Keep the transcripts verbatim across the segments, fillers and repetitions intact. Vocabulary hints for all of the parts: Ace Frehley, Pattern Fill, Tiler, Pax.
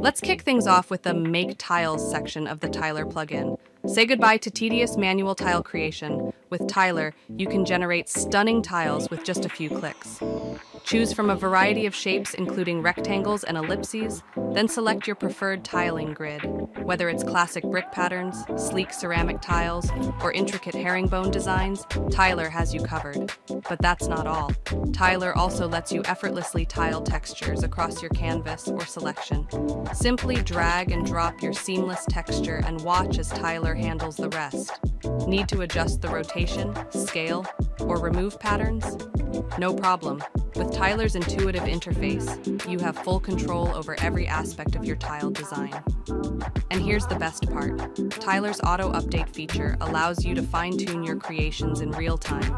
Let's kick things off with the Make Tiles section of the Tiler plugin. Say goodbye to tedious manual tile creation. With Tiler, you can generate stunning tiles with just a few clicks. Choose from a variety of shapes, including rectangles and ellipses, then select your preferred tiling grid. Whether it's classic brick patterns, sleek ceramic tiles, or intricate herringbone designs, Tiler has you covered. But that's not all. Tiler also lets you effortlessly tile textures across your canvas or selection. Simply drag and drop your seamless texture and watch as Tiler handles the rest. Need to adjust the rotation, scale, or remove patterns? No problem. With Tiler's intuitive interface, you have full control over every aspect of your tile design. And here's the best part. Tiler's auto-update feature allows you to fine-tune your creations in real time.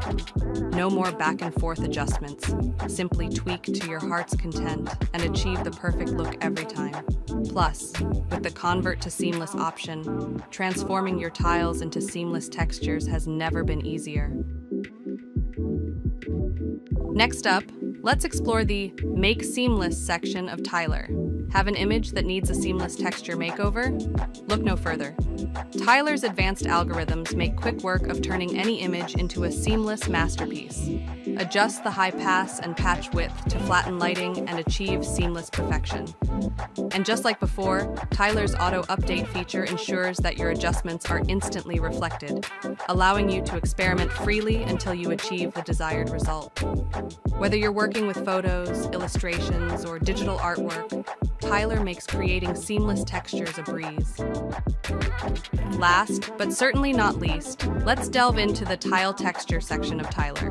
No more back-and-forth adjustments. Simply tweak to your heart's content and achieve the perfect look every time. Plus, with the Convert to Seamless option, transforming your tiles into seamless textures has never been easier. Next up, let's explore the Make Seamless section of Tiler. Have an image that needs a seamless texture makeover? Look no further. Tiler's advanced algorithms make quick work of turning any image into a seamless masterpiece. Adjust the high pass and patch width to flatten lighting and achieve seamless perfection. And just like before, Tiler's auto-update feature ensures that your adjustments are instantly reflected, allowing you to experiment freely until you achieve the desired result. Whether you're working with photos, illustrations, or digital artwork, Tiler makes creating seamless textures a breeze. Last, but certainly not least, let's delve into the Tile Texture section of Tiler.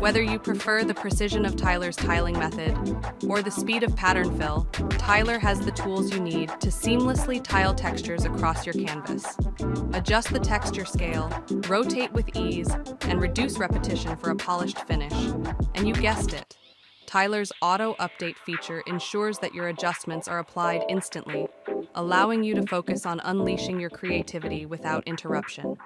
Whether you prefer the precision of Tiler's tiling method or the speed of pattern fill, Tiler has the tools you need to seamlessly tile textures across your canvas. Adjust the texture scale, rotate with ease, and reduce repetition for a polished finish. And you guessed it. Tiler's auto-update feature ensures that your adjustments are applied instantly, allowing you to focus on unleashing your creativity without interruption.